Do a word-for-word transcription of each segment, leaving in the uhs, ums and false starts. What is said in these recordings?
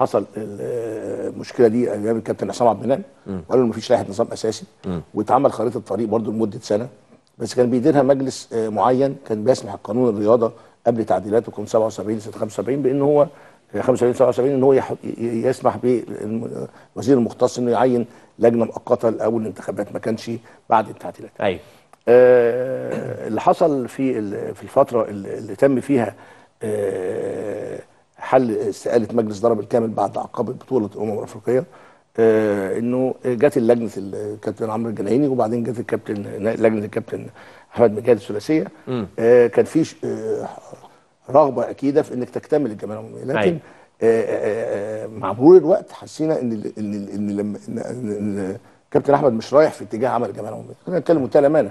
حصل المشكله دي جاب الكابتن عصام عبد المنعم وقالوا ما فيش لائحه نظام اساسي، واتعمل خريطه طريق برضو لمده سنه، بس كان بيديرها مجلس معين كان بيسمح القانون الرياضه قبل تعديلاته كان سبعة وسبعين سنه خمسة وسبعين بان هو خمسة وسبعين سبعة وسبعين ان هو يسمح بالوزير المختص انه يعين لجنه مؤقته لاول الانتخابات، ما كانش بعد التعديلات. ايوه آه اللي حصل في في الفتره اللي تم فيها آه حل استقاله مجلس ضرب الكامل بعد عقاب بطوله الامم الافريقيه، آه انه جت لجنه الكابتن عمرو الجنايني وبعدين جت الكابتن لجنه الكابتن احمد مجاهد الثلاثيه، آه كان في آه رغبه اكيده في انك تكتمل الجمعيه العموميه، لكن آه آه آه مع مرور الوقت حسينا ان ال ان ال ان, لما إن كابتن احمد مش رايح في اتجاه عمل الجمعيه العموميه، خلينا نتكلم بمنتهى الامانه،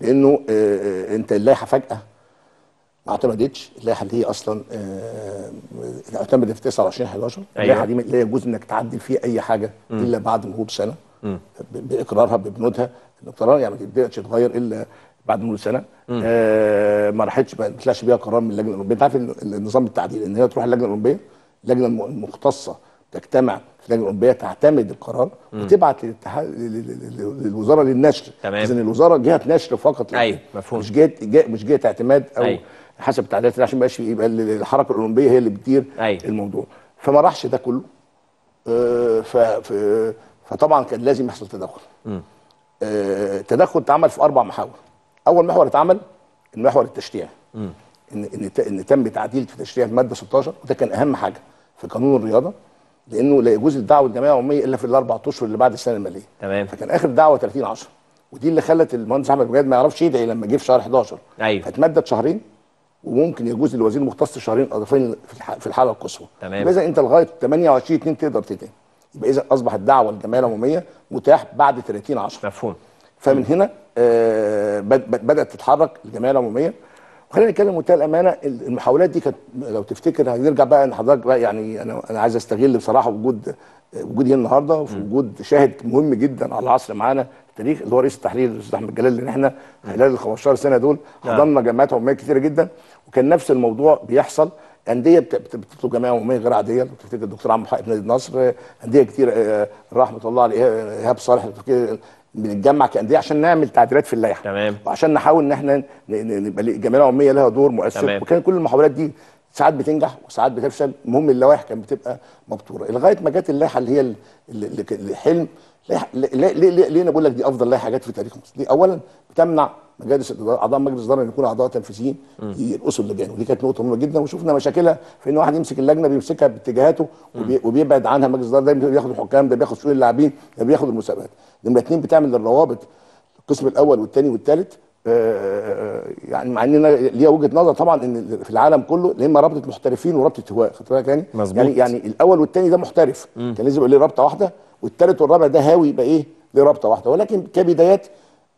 لانه آه انت اللائحه فجاه ما اعتمدتش، اللائحه اللي هي اصلا آه اعتمدت في تسعة وعشرين حداشر، اللائحه دي لا يجوز انك تعدل فيها اي حاجه مم. الا بعد مرور سنه باقرارها ببنودها، الاقرار يعني ما تبداش تتغير الا بعد مرور سنه، آه ما راحتش ما طلعش بيها قرار من اللجنه الاولمبيه، انت عارف النظام التعديل ان هي تروح اللجنه الاولمبيه، اللجنه المختصه تجتمع في اللجنه الاولمبيه تعتمد القرار مم. وتبعت للاتحاد للوزاره للنشر، اذا الوزاره جهه نشر فقط، ايوه مفهوم، مش جهه مش جهه اعتماد او أي. حسب التعديلات عشان ما يبقاش يبقى الحركه الاولمبيه هي اللي بتدير الموضوع، فما راحش ده كله، آه ف فطبعا كان لازم يحصل تدخل. آه التدخل اتعمل في اربع محاور. اول محور اتعمل المحور التشريعي، ان ان ان تم تعديل في تشريع الماده ستاشر، وده كان اهم حاجه في قانون الرياضه، لانه لا يجوز الدعوه الجمعيه العموميه الا في الاربع اشهر اللي بعد السنه الماليه، تمام، فكان اخر دعوه تلاتين عشرة، ودي اللي خلت المهندس احمد وجاد ما يعرفش يدعي لما جه في شهر حداشر، ايوه، فاتمدد شهرين، وممكن يجوز للوزير المختص شهرين اضافيين في الحاله القصوى، تمام، اذا انت لغايه تمنية وعشرين اتنين تقدر تدعي، يبقى اذا اصبح الدعوه الجمعيه العموميه متاح بعد تلاتين عشرة، مفهوم، فمن هنا آه بدات تتحرك الجمعيه العموميه. وخلينا نتكلم بمنتهى الامانه، المحاولات دي كانت لو تفتكر، هنرجع بقى لحضرتك بقى، يعني انا انا عايز استغل بصراحه وجود وجودي النهارده ووجود شاهد مهم جدا على العصر معانا في التاريخ اللي هو رئيس التحرير الاستاذ احمد جلال، لان احنا خلال ال خمستاشر سنة دول حضرنا جمعيات عموميه كتيره جدا، وكان نفس الموضوع بيحصل، انديه بتطلب جمعيه عموميه غير عاديه، لو تفتكر الدكتور عمرو حائط نادي النصر، انديه كتير آه رحمه الله عليه ايهاب صالح، بنتجمع كأندية عشان نعمل تعديلات في اللائحه، تمام، وعشان نحاول ان احنا نبقى الجمعيه العموميه لها دور مؤثر، وكان كل المحاولات دي ساعات بتنجح وساعات بتفشل، المهم اللوائح كانت بتبقى مبتوره لغايه ما جت اللائحه اللي هي الحلم. ليه ليه ليه انا بقول لك دي افضل لائحه جت في تاريخ مصر؟ دي اولا بتمنع مجالس الاداره، اعضاء مجلس الاداره ان يكونوا اعضاء تنفيذيين يرقصوا اللجان، ودي كانت نقطه مهمه جدا، وشفنا مشاكلها في ان واحد يمسك اللجنه بيمسكها باتجاهاته وبي... وبيبعد عنها مجلس الاداره، ده بياخد الحكام، ده بياخد شؤون اللاعبين، ده بياخد المسابقات، نمره اتنين بتعمل الروابط القسم الاول والثاني والثالث، يعني مع ان انا ليها وجهه نظر طبعا ان في العالم كله يا اما رابطه محترفين ورابطه هواء، خدت بالك يعني؟ مظبوط، يعني يعني الاول والثاني ده محترف مم. كان لازم يبقى ليه رابطه واحده، والثالث والرابع ده هاوي يبقى ايه؟ ليه رابطه واحده، ولكن كبدايات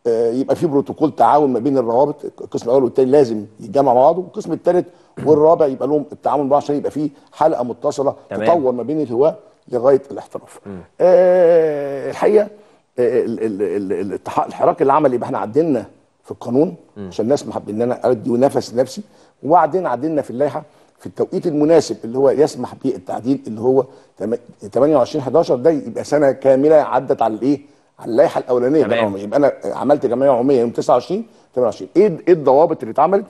يبقى في بروتوكول تعاون ما بين الروابط، القسم الاول والثاني لازم يتجمعوا مع بعض، والقسم الثالث والرابع يبقى لهم التعاون بقى عشان يبقى في حلقه متصله تطور ما بين الهواء لغايه الاحتراف. أه الحقيقه الحراك اللي عمل، يبقى احنا عدلنا في القانون عشان نسمح بان انا ادي نفس نفسي، وبعدين عدلنا في اللائحه في التوقيت المناسب اللي هو يسمح بيه التعديل، اللي هو تمنية وعشرين حداشر، ده يبقى سنه كامله عدت على الايه؟ على اللائحه الاولانيه، يبقى انا عملت جمعيه عموميه يوم تسعة وعشرين تمنية وعشرين، ايه ايه الضوابط اللي اتعملت؟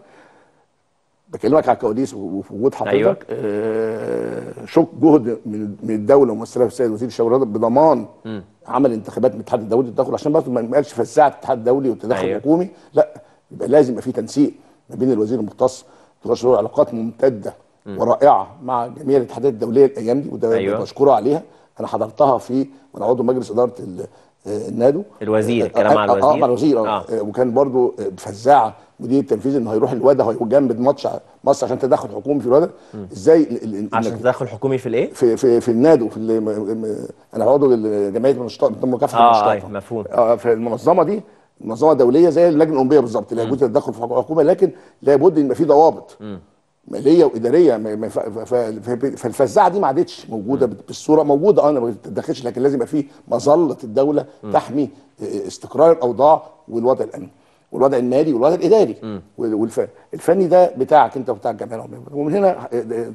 بكلمك على الكواليس وفي وجود حضرتك، آه شك جهد من من الدوله وممثلها السيد وزير الشباب والرياضه بضمان م. عمل انتخابات من الاتحاد الدولي التدخل، عشان برضه ما نبقاش فزاعه الاتحاد الدولي والتدخل الحكومي، لا، يبقى لازم يبقى في تنسيق ما بين الوزير المختص، تشكر علاقات ممتده م. ورائعه مع جميع الاتحادات الدوليه الايام دي، وده أيوة. بشكره عليها، انا حضرتها في وانا عضو مجلس اداره النادو، الوزير كلام مع الوزير، اه مع الوزير اه, آه. وكان برضو فزاعه مدير التنفيذي انه هيروح الوادي هيجمد ماتش مصر عشان تدخل حكومي في الوادي، ازاي عشان تدخل حكومي في الايه؟ في في في النادو، في انا عضو جمعيه النشطاء بتم مكافحه النشطاء، اه ايوه مفهوم، اه في المنظمه دي منظمه دوليه زي اللجنه الاولمبيه بالظبط، لا يجوز تدخل في حكومه، لكن لابد ان يبقى في ضوابط م. ماليه واداريه، فالفزاعه دي ما عادتش موجوده بالصوره، موجوده انا ما بتدخلش، لكن لازم يبقى في مظله الدوله تحمي استقرار الاوضاع والوضع الامني والوضع المالي والوضع الاداري والفني، ده بتاعك انت وبتاع الجمعيه العموميه، ومن هنا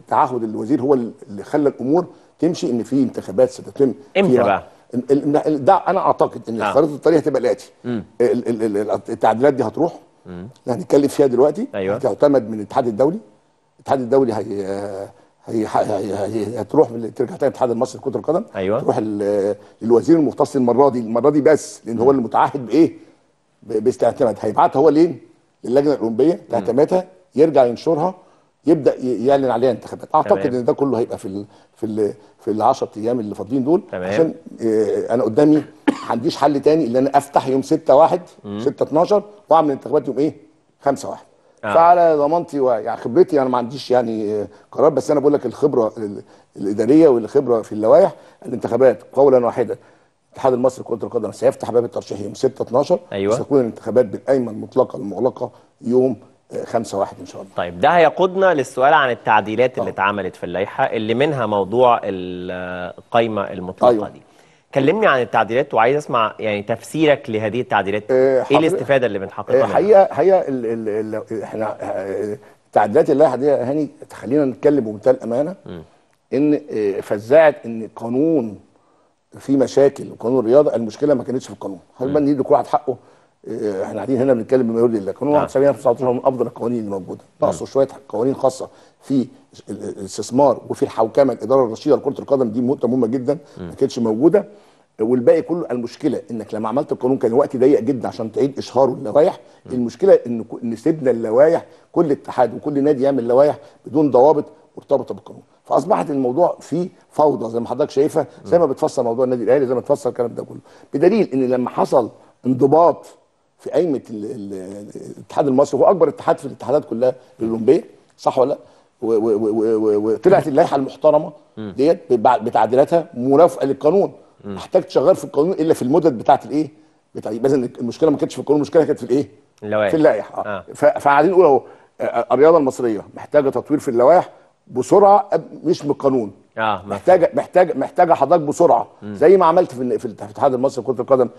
تعهد الوزير هو اللي خلى الامور تمشي ان في انتخابات ستتم امتى بقى؟ ده انا اعتقد ان آه. خريطه الطريق هتبقى الاتي: التعديلات دي هتروح اللي هنتكلم فيها دلوقتي، أيوة. هتعتمد من الاتحاد الدولي. الاتحاد الدولي هي هي هي هتروح ترجع تاني الاتحاد المصري لكرة القدم، أيوة. تروح للوزير المختص المره دي المره دي بس، لان هو اللي متعهد بايه؟ باستعتماد. هيبعتها هو ليه؟ للجنه الاولمبيه تعتمدها، يرجع ينشرها، يبدا يعلن عليها انتخابات. اعتقد تمام. ان ده كله هيبقى في ال في ال في العشرة ايام اللي فاضلين دول، تمام. عشان آه انا قدامي ما عنديش حل تاني الا انا افتح يوم ستة واحد ستة اتناشر واعمل انتخابات يوم ايه؟ خمسة واحد. آه. فعلى ضمانتي ويعني خبرتي انا ما عنديش يعني قرار، بس انا بقول لك الخبره الاداريه والخبره في اللوائح. الانتخابات قولا واحدا، الاتحاد المصري لكرة القدم سيفتح باب الترشيح يوم ستة اتناشر، أيوة. وستكون الانتخابات بالايمن المطلقه المغلقه يوم خمسة واحد ان شاء الله. طيب ده هيقودنا للسؤال عن التعديلات اللي اتعملت في اللائحه، اللي منها موضوع القايمه المطلقه، أيوة. دي. كلمني عن التعديلات، وعايز اسمع يعني تفسيرك لهذه التعديلات. ايه الاستفاده اللي بنحققها؟ الحقيقه الحقيقه احنا تعديلات اللائحه دي يا هاني خلينا نتكلم بمنتهى الامانه، م. ان فزعت ان القانون في مشاكل، قانون الرياضه المشكله ما كانتش في القانون. هل بندي لكل واحد حقه؟ احنا قاعدين هنا بنتكلم بما يرضي الله. قانون واحد وسبعين تسعتاشر من افضل القوانين اللي موجوده، ناقصه شويه قوانين خاصه في الاستثمار وفي الحوكمه، الاداره الرشيده لكره القدم دي نقطه مهمه جدا ما كانتش موجوده، والباقي كله. المشكله انك لما عملت القانون كان وقت ضيق جدا عشان تعيد اشهاره اللوائح. المشكله ان نسيبنا اللوائح، كل اتحاد وكل نادي يعمل لوائح بدون ضوابط مرتبطه بالقانون، فاصبحت الموضوع فيه فوضى زي ما حضرتك شايفها، زي ما بتفسر موضوع النادي الاهلي، زي ما بتفسر الكلام ده كله، بدليل ان لما حصل انضباط في قايمه الاتحاد المصري، هو اكبر اتحاد في الاتحادات كلها الاولمبيه، صح ولا لا؟ وطلعت اللائحه المحترمه ديت بتعديلاتها مرافقه للقانون، ما احتاجتش اغير في القانون الا في المدد بتاعه الايه؟ بتاع مثلا المشكله ما كانتش في القانون، المشكله كانت في الايه؟ اللوائح، في اللائحه. اه فقاعدين نقول اهو الرياضه المصريه محتاجه تطوير في اللوائح بسرعه، مش بالقانون. اه محتاجه محتاجه محتاجه حضرتك بسرعه، زي ما عملت في في الاتحاد المصري لكره القدم.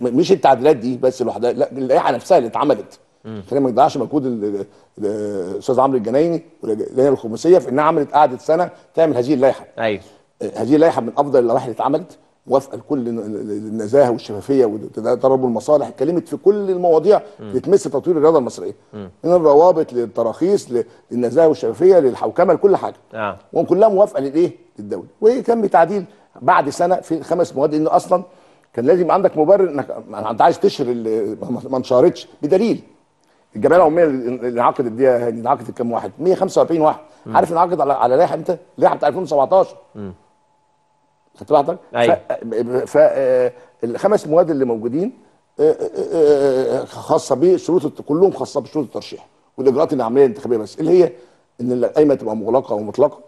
مش التعديلات دي بس لوحدها، لا، اللائحه نفسها اللي اتعملت. خلينا ما نضيعش مجهود الاستاذ عمرو الجنايني واللجنه الخماسيه في انها عملت قعدت سنه تعمل هذه اللائحه. ايوه. هذه اللائحه من افضل اللوائح اللي اتعملت، موافقه لكل النزاهه والشفافيه وتضارب المصالح، اتكلمت في كل المواضيع اللي تمس تطوير الرياضه المصريه، من الروابط للتراخيص للنزاهه والشفافيه للحوكمه لكل حاجه. اه وكلها موافقه للايه؟ للدوله. وتم تعديل بعد سنه في خمس مواد، لان اصلا كان لازم عندك مبرر انك انت عايز تشهر ما انشهرتش، بدليل الجمعيه العموميه اللي انعقدت دي انعقدت كام واحد؟ مية وخمسة واربعين واحد. مم. عارف انعقد على على لائحه امتى؟ لائحه بتاع ألفين وسبعتاشر. امم خدت بالك؟ ايوه. فالخمس مواد اللي موجودين خاصه بشروط، كلهم خاصه بشروط الترشيح والاجراءات العمليه الانتخابيه، بس اللي هي ان القايمه تبقى مغلقه ومطلقه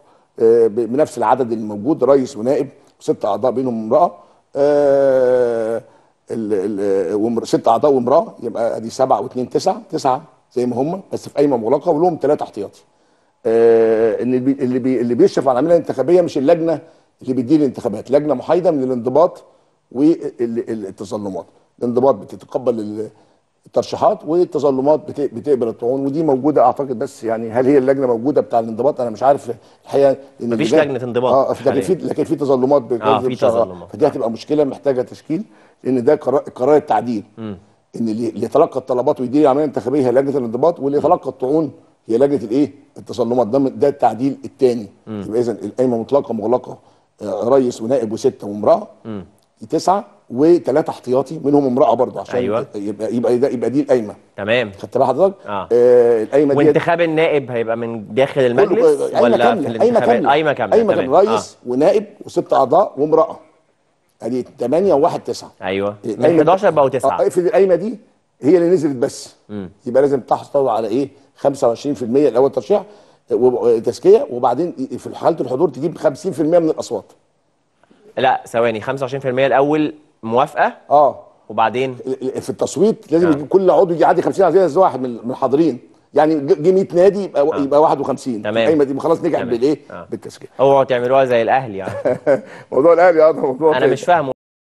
بنفس العدد اللي موجود، رئيس ونائب وست اعضاء بينهم امراه، ست اعضاء وامراه، يبقى ادي سبعه واثنين تسعه، تسعه زي ما هم بس في قايمه مغلقه ولهم ثلاثه احتياطي. ان اللي بي اللي بيشرف على العمليه الانتخابيه مش اللجنه اللي بتدير الانتخابات، لجنه محايده من الانضباط والتظلمات. الانضباط بتتقبل الترشيحات والتظلمات بتقبل الطعون، ودي موجوده اعتقد، بس يعني هل هي اللجنه موجوده بتاع الانضباط؟ انا مش عارف الحقيقه. مفيش لجنه انضباط. اه لكن في لكن في تظلمات اه في تظلمات، فدي هتبقى مشكله محتاجه تشكيل، لان ده قرار التعديل. م. ان اللي يتلقى الطلبات ويدير العمليه الانتخابيه هي لجنه الانضباط، واللي يتلقى الطعون هي لجنه الايه؟ التظلمات. ده ده التعديل الثاني. يبقى اذا القايمه مطلقه مغلقه، رئيس ونائب وسته وامراه، تسعه وثلاثه احتياطي منهم امراه برضه، عشان أيوة. يبقى يبقى ده يبقى دي القايمه. تمام. خدت بال حضرتك؟ اه, آه القايمه دي. وانتخاب النائب هيبقى من داخل المجلس ولا في الانتخابات؟ قايمه كامله. قايمه كامله، رئيس آه. ونائب وست اعضاء وامراه، ادي ثمانيه وواحد تسعه. ايوه من حداشر بقوا تسعه. افرض القايمه دي هي اللي نزلت بس، م. يبقى لازم تحصل على ايه؟ خمسة وعشرين في المية الاول ترشيح وتزكيه، وبعدين في حاله الحضور تجيب خمسين في المية من الاصوات. لا ثواني، خمسة وعشرين في المية الاول موافقه، اه وبعدين في التصويت لازم آه. كل عضو يعدي خمسين على واحد من الحاضرين، يعني جه مية نادي يبقى آه. يبقى واحد وخمسين. تمام. القايمه دي خلاص نجحت بالايه؟ آه. بالتزكيه. اوعوا تعملوها زي الاهلي يعني موضوع الاهلي اه موضوع انا مش فاهمه.